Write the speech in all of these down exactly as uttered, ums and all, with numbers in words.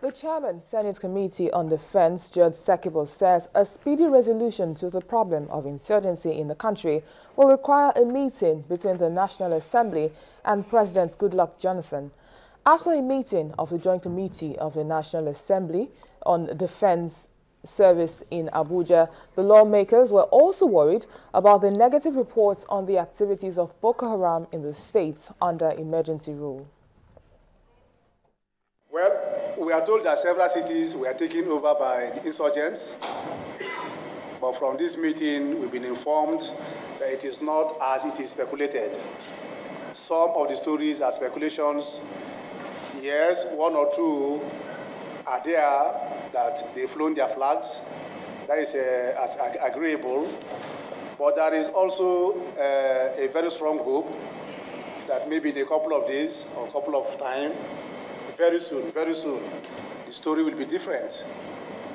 The chairman, Senate Committee on Defense, George Sekibo, says a speedy resolution to the problem of insurgency in the country will require a meeting between the National Assembly and President Goodluck Jonathan. After a meeting of the Joint Committee of the National Assembly on Defense Service in Abuja, the lawmakers were also worried about the negative reports on the activities of Boko Haram in the state under emergency rule. Well, we are told that several cities were taken over by the insurgents, but from this meeting we've been informed that it is not as it is speculated. Some of the stories are speculations. Yes, one or two are there that they've flown their flags. That is uh, as ag agreeable, but there is also uh, a very strong hope that maybe in a couple of days or a couple of time, very soon, very soon, the story will be different.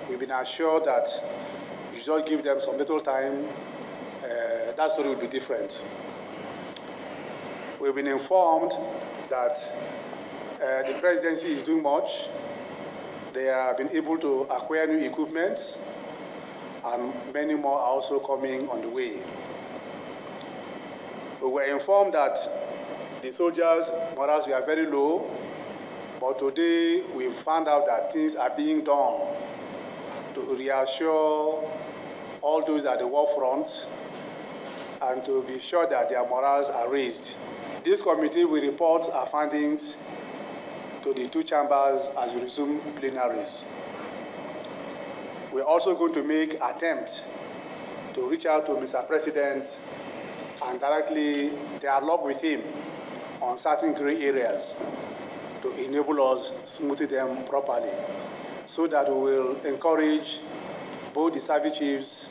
We've been assured that you just give them some little time, uh, that story will be different. We've been informed that uh, the presidency is doing much. They have been able to acquire new equipment, and many more are also coming on the way. We were informed that the soldiers' morals were very low, but today we found out that things are being done to reassure all those at the war front and to be sure that their morals are raised. This committee will report our findings to the two chambers as we resume plenaries. We're also going to make attempts to reach out to Mister President and directly dialogue with him on certain gray areas, to enable us to smooth them properly, so that we will encourage both the service chiefs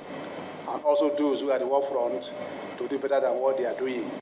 and also those who are at the war front to do better than what they are doing.